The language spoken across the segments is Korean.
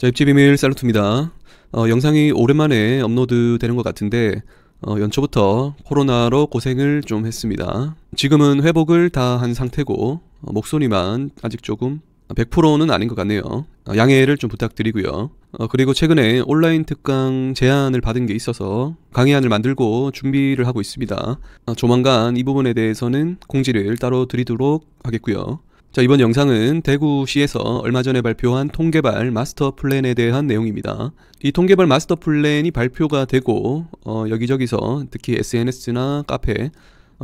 자, 입지비밀 살루트입니다. 영상이 오랜만에 업로드 되는 것 같은데 연초부터 코로나로 고생을 좀 했습니다. 지금은 회복을 다 한 상태고 목소리만 아직 조금 100%는 아닌 것 같네요. 양해를 좀 부탁드리고요. 그리고 최근에 온라인 특강 제안을 받은 게 있어서 강의안을 만들고 준비를 하고 있습니다. 조만간 이 부분에 대해서는 공지를 따로 드리도록 하겠고요. 자, 이번 영상은 대구시에서 얼마 전에 발표한 통개발 마스터 플랜에 대한 내용입니다. 이 통개발 마스터 플랜이 발표가 되고 여기저기서 특히 SNS나 카페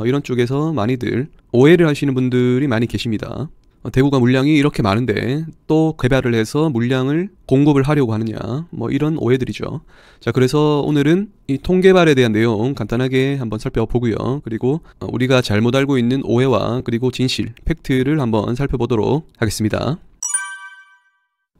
이런 쪽에서 많이들 오해를 하시는 분들이 많이 계십니다. 대구가 물량이 이렇게 많은데 또 개발을 해서 물량을 공급을 하려고 하느냐, 뭐 이런 오해들이죠. 자, 그래서 오늘은 이 통개발에 대한 내용 간단하게 한번 살펴보고요. 그리고 우리가 잘못 알고 있는 오해와 그리고 진실, 팩트를 한번 살펴보도록 하겠습니다.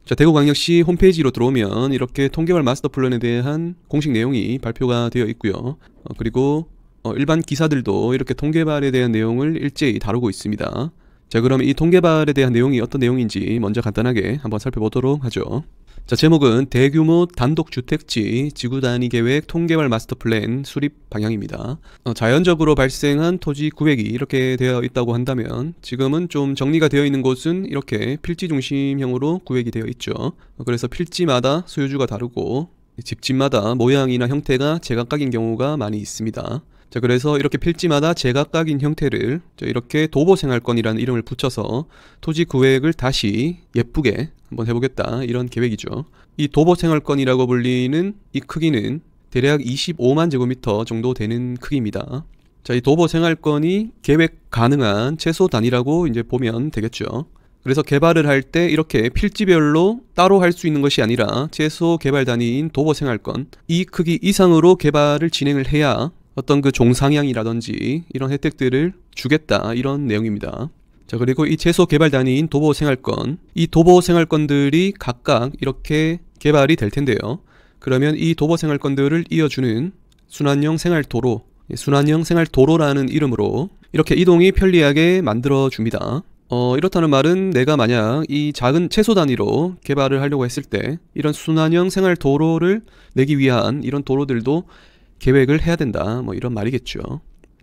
자, 대구광역시 홈페이지로 들어오면 이렇게 통개발 마스터 플랜에 대한 공식 내용이 발표가 되어 있고요. 그리고 일반 기사들도 이렇게 통개발에 대한 내용을 일제히 다루고 있습니다. 자, 그럼 이 통개발에 대한 내용이 어떤 내용인지 먼저 간단하게 한번 살펴보도록 하죠. 자, 제목은 대규모 단독주택지 지구단위계획 통개발 마스터플랜 수립 방향입니다. 자연적으로 발생한 토지 구획이 이렇게 되어 있다고 한다면 지금은 좀 정리가 되어 있는 곳은 이렇게 필지 중심형으로 구획이 되어 있죠. 그래서 필지마다 소유주가 다르고 집집마다 모양이나 형태가 제각각인 경우가 많이 있습니다. 자, 그래서 이렇게 필지마다 제각각인 형태를 이렇게 도보생활권이라는 이름을 붙여서 토지 구획을 다시 예쁘게 한번 해보겠다, 이런 계획이죠. 이 도보생활권이라고 불리는 이 크기는 대략 25만 제곱미터 정도 되는 크기입니다. 자, 이 도보생활권이 계획 가능한 최소 단위라고 이제 보면 되겠죠. 그래서 개발을 할 때 이렇게 필지별로 따로 할 수 있는 것이 아니라 최소 개발 단위인 도보생활권 이 크기 이상으로 개발을 진행을 해야 어떤 그 종상향이라든지 이런 혜택들을 주겠다, 이런 내용입니다. 자, 그리고 이 최소 개발 단위인 도보생활권, 이 도보생활권들이 각각 이렇게 개발이 될 텐데요. 그러면 이 도보생활권들을 이어주는 순환형 생활도로, 순환형 생활도로라는 이름으로 이렇게 이동이 편리하게 만들어줍니다. 이렇다는 말은 내가 만약 이 작은 최소 단위로 개발을 하려고 했을 때 이런 순환형 생활도로를 내기 위한 이런 도로들도 계획을 해야 된다, 뭐 이런 말이겠죠.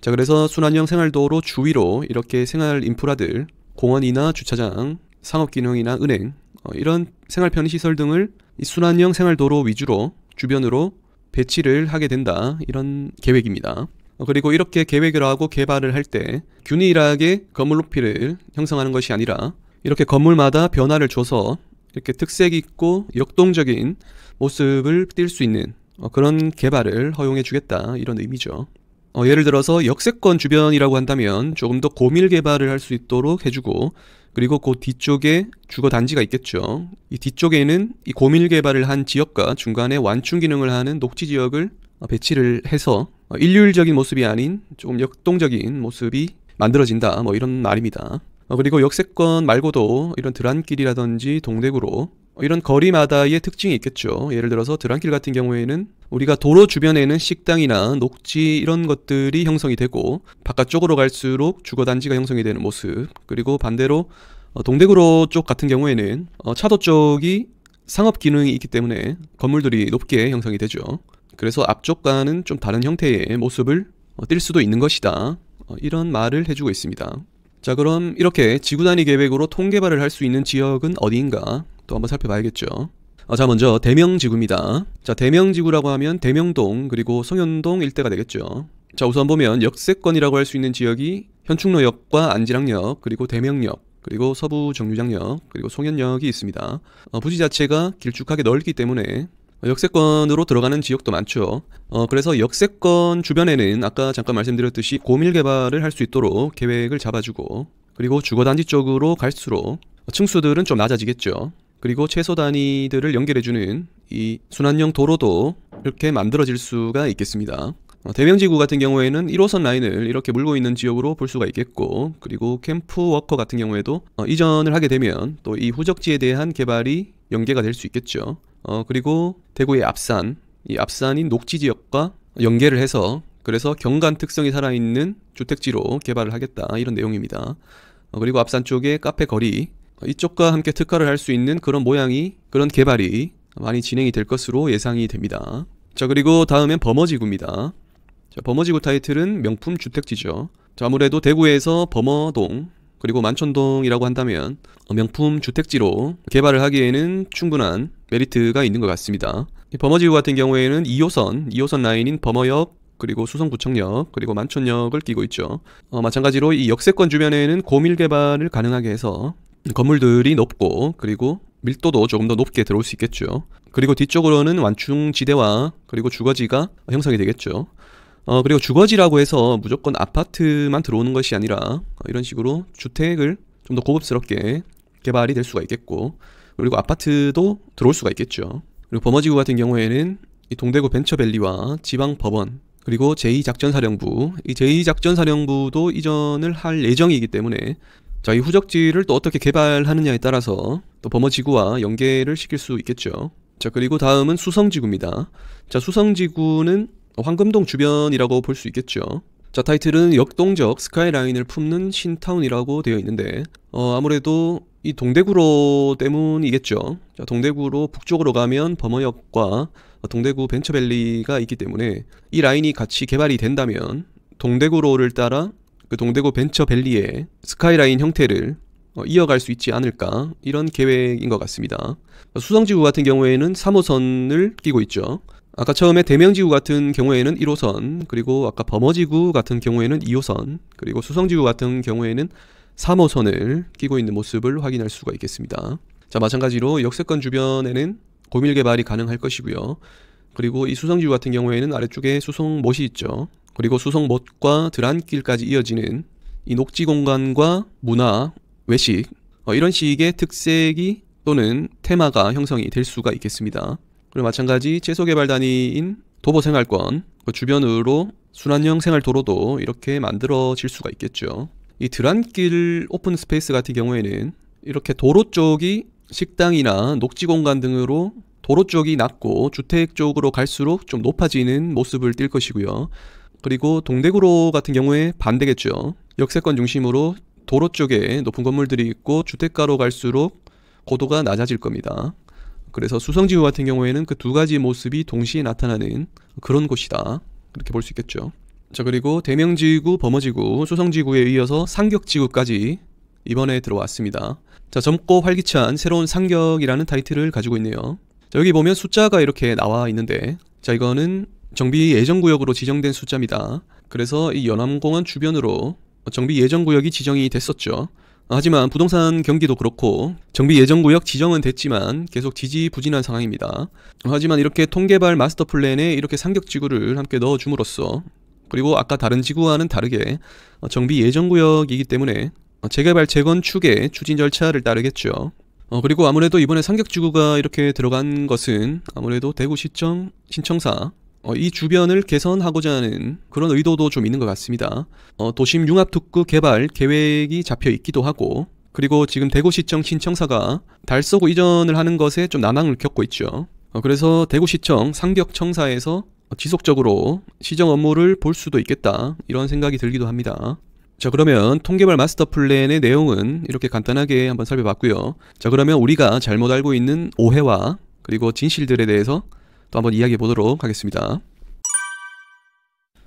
자, 그래서 순환형 생활도로 주위로 이렇게 생활 인프라들, 공원이나 주차장, 상업기능이나 은행, 이런 생활 편의시설 등을 이 순환형 생활도로 위주로 주변으로 배치를 하게 된다, 이런 계획입니다. 그리고 이렇게 계획을 하고 개발을 할 때 균일하게 건물 높이를 형성하는 것이 아니라 이렇게 건물마다 변화를 줘서 이렇게 특색 있고 역동적인 모습을 띌 수 있는 그런 개발을 허용해 주겠다, 이런 의미죠. 예를 들어서 역세권 주변이라고 한다면 조금 더 고밀 개발을 할 수 있도록 해주고, 그리고 그 뒤쪽에 주거단지가 있겠죠. 이 뒤쪽에는 이 고밀 개발을 한 지역과 중간에 완충 기능을 하는 녹지 지역을 배치를 해서 일률적인 모습이 아닌 조금 역동적인 모습이 만들어진다, 뭐 이런 말입니다. 그리고 역세권 말고도 이런 들안길이라든지 동대구로 이런 거리마다의 특징이 있겠죠. 예를 들어서 들안길 같은 경우에는 우리가 도로 주변에는 식당이나 녹지 이런 것들이 형성이 되고 바깥쪽으로 갈수록 주거단지가 형성이 되는 모습, 그리고 반대로 동대구로 쪽 같은 경우에는 차도 쪽이 상업 기능이 있기 때문에 건물들이 높게 형성이 되죠. 그래서 앞쪽과는 좀 다른 형태의 모습을 띌 수도 있는 것이다, 이런 말을 해주고 있습니다. 자, 그럼 이렇게 지구단위 계획으로 통개발을 할 수 있는 지역은 어디인가 또 한번 살펴봐야겠죠. 자, 먼저 대명지구입니다. 자, 대명지구라고 하면 대명동 그리고 송현동 일대가 되겠죠. 자, 우선 보면 역세권이라고 할 수 있는 지역이 현충로역과 안지랑역, 그리고 대명역, 그리고 서부정류장역, 그리고 송현역이 있습니다. 부지 자체가 길쭉하게 넓기 때문에 역세권으로 들어가는 지역도 많죠. 그래서 역세권 주변에는 아까 잠깐 말씀드렸듯이 고밀 개발을 할 수 있도록 계획을 잡아주고, 그리고 주거단지 쪽으로 갈수록 층수들은 좀 낮아지겠죠. 그리고 최소 단위들을 연결해주는 이 순환형 도로도 이렇게 만들어질 수가 있겠습니다. 대명지구 같은 경우에는 1호선 라인을 이렇게 물고 있는 지역으로 볼 수가 있겠고, 그리고 캠프 워커 같은 경우에도 이전을 하게 되면 또 이 후적지에 대한 개발이 연계가 될 수 있겠죠. 그리고 대구의 앞산, 이 앞산인 녹지 지역과 연계를 해서 그래서 경관 특성이 살아있는 주택지로 개발을 하겠다, 이런 내용입니다. 그리고 앞산 쪽의 카페 거리, 이쪽과 함께 특화를 할 수 있는 그런 모양이, 그런 개발이 많이 진행이 될 것으로 예상이 됩니다. 자, 그리고 다음엔 범어지구입니다. 자, 범어지구 타이틀은 명품 주택지죠. 자, 아무래도 대구에서 범어동 그리고 만촌동이라고 한다면 명품 주택지로 개발을 하기에는 충분한 메리트가 있는 것 같습니다. 이 범어지구 같은 경우에는 2호선 라인인 범어역 그리고 수성구청역 그리고 만촌역을 끼고 있죠. 마찬가지로 이 역세권 주변에는 고밀 개발을 가능하게 해서 건물들이 높고 그리고 밀도도 조금 더 높게 들어올 수 있겠죠. 그리고 뒤쪽으로는 완충지대와 그리고 주거지가 형성이 되겠죠. 그리고 주거지라고 해서 무조건 아파트만 들어오는 것이 아니라 이런 식으로 주택을 좀 더 고급스럽게 개발이 될 수가 있겠고, 그리고 아파트도 들어올 수가 있겠죠. 그리고 범어지구 같은 경우에는 이 동대구 벤처밸리와 지방법원 그리고 제2작전사령부, 이 제2작전사령부도 이전을 할 예정이기 때문에 자, 이 후적지를 또 어떻게 개발하느냐에 따라서 또 범어지구와 연계를 시킬 수 있겠죠. 자, 그리고 다음은 수성지구입니다. 자, 수성지구는 황금동 주변이라고 볼 수 있겠죠. 자, 타이틀은 역동적 스카이라인을 품는 신타운이라고 되어 있는데 아무래도 이 동대구로 때문이겠죠. 자, 동대구로 북쪽으로 가면 범어역과 동대구 벤처밸리가 있기 때문에 이 라인이 같이 개발이 된다면 동대구로를 따라 그 동대구 벤처밸리의 스카이라인 형태를 이어갈 수 있지 않을까, 이런 계획인 것 같습니다. 수성지구 같은 경우에는 3호선을 끼고 있죠. 아까 처음에 대명지구 같은 경우에는 1호선, 그리고 아까 범어지구 같은 경우에는 2호선, 그리고 수성지구 같은 경우에는 3호선을 끼고 있는 모습을 확인할 수가 있겠습니다. 자, 마찬가지로 역세권 주변에는 고밀 개발이 가능할 것이고요. 그리고 이 수성지구 같은 경우에는 아래쪽에 수성못이 있죠. 그리고 수성못과 들안길까지 이어지는 이 녹지 공간과 문화, 외식 이런 식의 특색이 또는 테마가 형성이 될 수가 있겠습니다. 그리고 마찬가지 채소개발 단위인 도보생활권 그 주변으로 순환형 생활도로도 이렇게 만들어질 수가 있겠죠. 이 들안길 오픈 스페이스 같은 경우에는 이렇게 도로 쪽이 식당이나 녹지 공간 등으로 도로 쪽이 낮고 주택 쪽으로 갈수록 좀 높아지는 모습을 띨 것이고요. 그리고 동대구로 같은 경우에 반대겠죠. 역세권 중심으로 도로 쪽에 높은 건물들이 있고 주택가로 갈수록 고도가 낮아질 겁니다. 그래서 수성지구 같은 경우에는 그 두 가지 모습이 동시에 나타나는 그런 곳이다, 그렇게 볼 수 있겠죠. 자, 그리고 대명지구, 범어지구, 수성지구에 이어서 산격지구까지 이번에 들어왔습니다. 자, 젊고 활기찬 새로운 산격이라는 타이틀을 가지고 있네요. 자, 여기 보면 숫자가 이렇게 나와 있는데, 자, 이거는 정비 예정구역으로 지정된 숫자입니다. 그래서 이 연암공원 주변으로 정비 예정구역이 지정이 됐었죠. 하지만 부동산 경기도 그렇고 정비 예정구역 지정은 됐지만 계속 지지부진한 상황입니다. 하지만 이렇게 통개발 마스터플랜에 이렇게 산격지구를 함께 넣어줌으로써, 그리고 아까 다른 지구와는 다르게 정비 예정구역이기 때문에 재개발 재건축의 추진 절차를 따르겠죠. 그리고 아무래도 이번에 산격지구가 이렇게 들어간 것은 아무래도 대구시청 신청사 이 주변을 개선하고자 하는 그런 의도도 좀 있는 것 같습니다. 도심 융합특구 개발 계획이 잡혀 있기도 하고, 그리고 지금 대구시청 신청사가 달서구 이전을 하는 것에 좀 난항을 겪고 있죠. 그래서 대구시청 산격청사에서 지속적으로 시정 업무를 볼 수도 있겠다, 이런 생각이 들기도 합니다. 자, 그러면 통개발 마스터 플랜의 내용은 이렇게 간단하게 한번 살펴봤고요. 자, 그러면 우리가 잘못 알고 있는 오해와 그리고 진실들에 대해서 또 한번 이야기해 보도록 하겠습니다.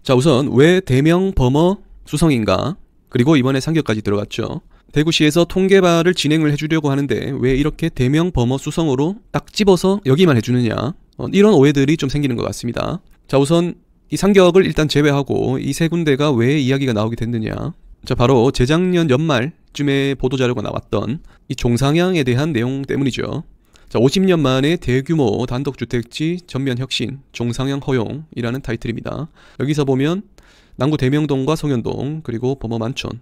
자, 우선 왜 대명, 범어, 수성인가, 그리고 이번에 산격까지 들어갔죠. 대구시에서 통개발을 진행을 해주려고 하는데 왜 이렇게 대명, 범어, 수성으로 딱 집어서 여기만 해주느냐, 이런 오해들이 좀 생기는 것 같습니다. 자, 우선 이 산격을 일단 제외하고 이 세 군데가 왜 이야기가 나오게 됐느냐, 자, 바로 재작년 연말쯤에 보도자료가 나왔던 이 종상향에 대한 내용 때문이죠. 자, 50년 만에 대규모 단독주택지 전면 혁신 종상향 허용이라는 타이틀입니다. 여기서 보면 남구 대명동과 송현동 그리고 범어 만촌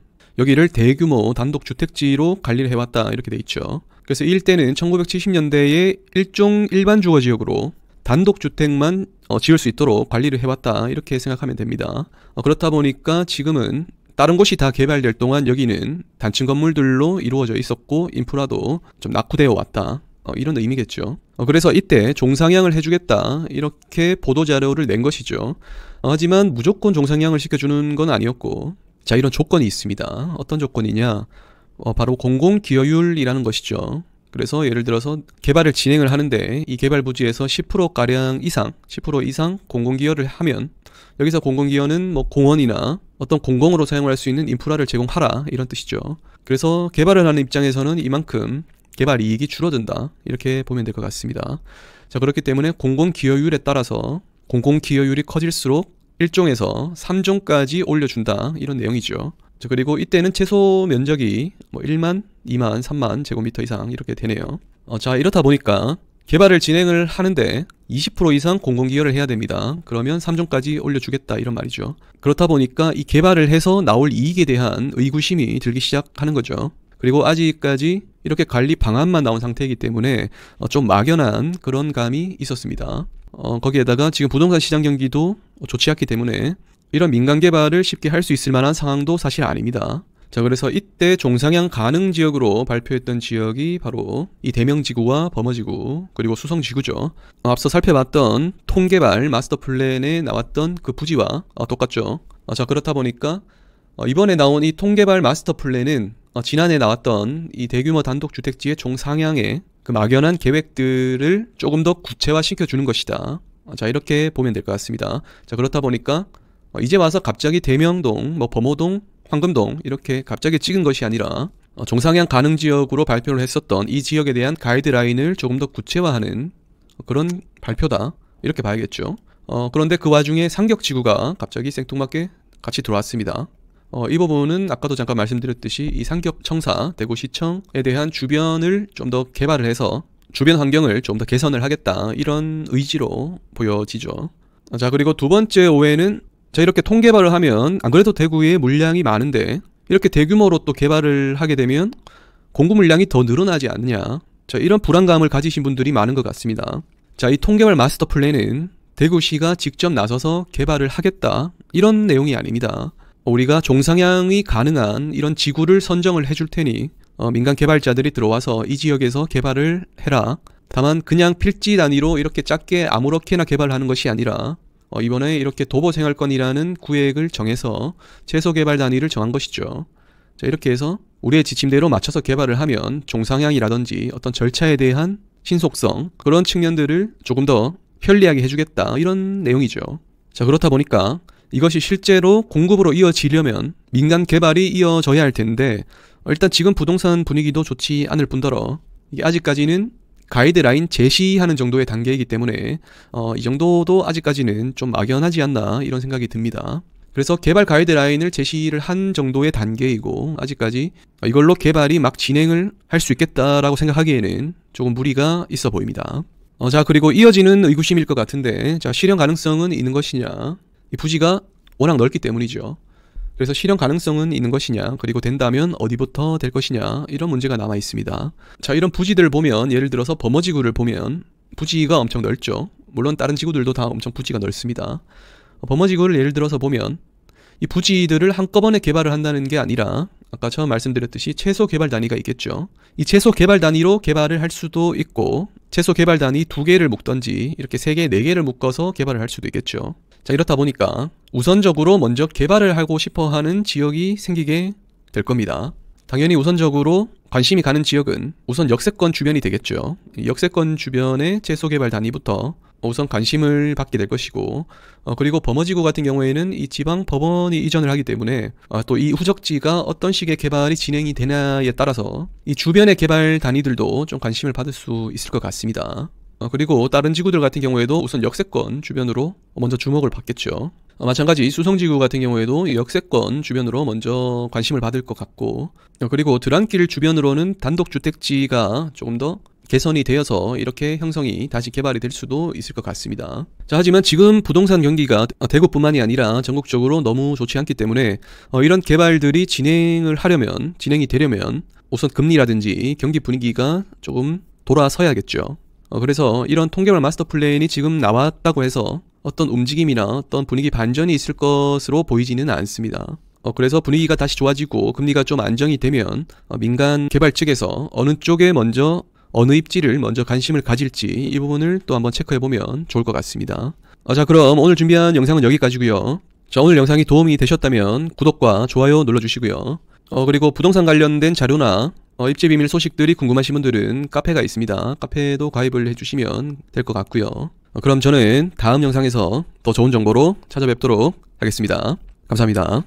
여기를 대규모 단독주택지로 관리를 해왔다, 이렇게 돼 있죠. 그래서 일대는 1970년대에 일종 일반 주거지역으로 단독주택만 지을 수 있도록 관리를 해왔다, 이렇게 생각하면 됩니다. 그렇다 보니까 지금은 다른 곳이 다 개발될 동안 여기는 단층 건물들로 이루어져 있었고 인프라도 좀 낙후되어 왔다, 이런 의미겠죠. 그래서 이때 종상향을 해주겠다, 이렇게 보도자료를 낸 것이죠. 하지만 무조건 종상향을 시켜주는 건 아니었고, 자, 이런 조건이 있습니다. 어떤 조건이냐, 바로 공공기여율이라는 것이죠. 그래서 예를 들어서 개발을 진행을 하는데 이 개발 부지에서 10%가량 이상, 10% 이상 공공기여를 하면, 여기서 공공기여는 뭐 공원이나 어떤 공공으로 사용할 수 있는 인프라를 제공하라 이런 뜻이죠. 그래서 개발을 하는 입장에서는 이만큼 개발 이익이 줄어든다 이렇게 보면 될 것 같습니다. 자, 그렇기 때문에 공공기여율에 따라서 공공기여율이 커질수록 1종에서 3종까지 올려준다 이런 내용이죠. 자, 그리고 이때는 최소 면적이 뭐 1만, 2만, 3만 제곱미터 이상 이렇게 되네요. 자, 이렇다 보니까 개발을 진행을 하는데 20% 이상 공공기여를 해야 됩니다. 그러면 3종까지 올려주겠다 이런 말이죠. 그렇다 보니까 이 개발을 해서 나올 이익에 대한 의구심이 들기 시작하는 거죠. 그리고 아직까지 이렇게 관리 방안만 나온 상태이기 때문에 좀 막연한 그런 감이 있었습니다. 거기에다가 지금 부동산 시장 경기도 좋지 않기 때문에 이런 민간 개발을 쉽게 할 수 있을 만한 상황도 사실 아닙니다. 자, 그래서 이때 종상향 가능 지역으로 발표했던 지역이 바로 이 대명지구와 범어지구 그리고 수성지구죠. 앞서 살펴봤던 통개발 마스터 플랜에 나왔던 그 부지와 똑같죠. 자, 그렇다 보니까 이번에 나온 이 통개발 마스터 플랜은 지난해 나왔던 이 대규모 단독주택지의 종상향의 그 막연한 계획들을 조금 더 구체화시켜주는 것이다. 자, 이렇게 보면 될 것 같습니다. 자, 그렇다 보니까 이제 와서 갑자기 대명동, 뭐 범어동, 황금동 이렇게 갑자기 찍은 것이 아니라 종상향 가능지역으로 발표를 했었던 이 지역에 대한 가이드라인을 조금 더 구체화하는 그런 발표다 이렇게 봐야겠죠. 그런데 그 와중에 산격지구가 갑자기 생뚱맞게 같이 들어왔습니다. 이 부분은 아까도 잠깐 말씀드렸듯이 이 산격청사, 대구시청에 대한 주변을 좀 더 개발을 해서 주변 환경을 좀 더 개선을 하겠다 이런 의지로 보여지죠. 자, 그리고 두 번째 오해는, 자, 이렇게 통개발을 하면 안 그래도 대구에 물량이 많은데 이렇게 대규모로 또 개발을 하게 되면 공급 물량이 더 늘어나지 않느냐, 자, 이런 불안감을 가지신 분들이 많은 것 같습니다. 자, 이 통개발 마스터 플랜은 대구시가 직접 나서서 개발을 하겠다 이런 내용이 아닙니다. 우리가 종상향이 가능한 이런 지구를 선정을 해줄 테니 민간 개발자들이 들어와서 이 지역에서 개발을 해라. 다만 그냥 필지 단위로 이렇게 작게 아무렇게나 개발하는 것이 아니라 이번에 이렇게 도보생활권이라는 구획을 정해서 최소 개발 단위를 정한 것이죠. 자, 이렇게 해서 우리의 지침대로 맞춰서 개발을 하면 종상향이라든지 어떤 절차에 대한 신속성, 그런 측면들을 조금 더 편리하게 해주겠다 이런 내용이죠. 자, 그렇다 보니까 이것이 실제로 공급으로 이어지려면 민간 개발이 이어져야 할 텐데 일단 지금 부동산 분위기도 좋지 않을 뿐더러 이게 아직까지는 가이드라인 제시하는 정도의 단계이기 때문에 이 정도도 아직까지는 좀 막연하지 않나 이런 생각이 듭니다. 그래서 개발 가이드라인을 제시를 한 정도의 단계이고 아직까지 이걸로 개발이 막 진행을 할 수 있겠다라고 생각하기에는 조금 무리가 있어 보입니다. 자, 그리고 이어지는 의구심일 것 같은데, 자, 실현 가능성은 있는 것이냐, 이 부지가 워낙 넓기 때문이죠. 그래서 실현 가능성은 있는 것이냐, 그리고 된다면 어디부터 될 것이냐 이런 문제가 남아 있습니다. 자, 이런 부지들을 보면 예를 들어서 범어지구를 보면 부지가 엄청 넓죠. 물론 다른 지구들도 다 엄청 부지가 넓습니다. 범어지구를 예를 들어서 보면 이 부지들을 한꺼번에 개발을 한다는 게 아니라 아까 처음 말씀드렸듯이 최소 개발 단위가 있겠죠. 이 최소 개발 단위로 개발을 할 수도 있고 최소 개발 단위 2개를 묶던지 이렇게 3개, 4개를 묶어서 개발을 할 수도 있겠죠. 자, 이렇다 보니까 우선적으로 먼저 개발을 하고 싶어하는 지역이 생기게 될 겁니다. 당연히 우선적으로 관심이 가는 지역은 우선 역세권 주변이 되겠죠. 역세권 주변의 최소 개발 단위부터 우선 관심을 받게 될 것이고, 그리고 범어지구 같은 경우에는 이 지방법원이 이전을 하기 때문에 또 이 후적지가 어떤 식의 개발이 진행이 되냐에 따라서 이 주변의 개발 단위들도 좀 관심을 받을 수 있을 것 같습니다. 그리고 다른 지구들 같은 경우에도 우선 역세권 주변으로 먼저 주목을 받겠죠. 마찬가지 수성지구 같은 경우에도 역세권 주변으로 먼저 관심을 받을 것 같고, 그리고 들안길 주변으로는 단독주택지가 조금 더 개선이 되어서 이렇게 형성이 다시 개발이 될 수도 있을 것 같습니다. 자, 하지만 지금 부동산 경기가 대구뿐만이 아니라 전국적으로 너무 좋지 않기 때문에 이런 개발들이 진행이 되려면 우선 금리라든지 경기 분위기가 조금 돌아서야겠죠. 그래서 이런 통개발 마스터 플랜이 지금 나왔다고 해서 어떤 움직임이나 어떤 분위기 반전이 있을 것으로 보이지는 않습니다. 그래서 분위기가 다시 좋아지고 금리가 좀 안정이 되면 민간 개발 측에서 어느 입지를 먼저 관심을 가질지 이 부분을 또 한번 체크해보면 좋을 것 같습니다. 자, 그럼 오늘 준비한 영상은 여기까지고요. 자, 오늘 영상이 도움이 되셨다면 구독과 좋아요 눌러주시고요. 그리고 부동산 관련된 자료나 입지비밀 소식들이 궁금하신 분들은 카페가 있습니다. 카페도 가입을 해주시면 될 것 같고요. 그럼 저는 다음 영상에서 더 좋은 정보로 찾아뵙도록 하겠습니다. 감사합니다.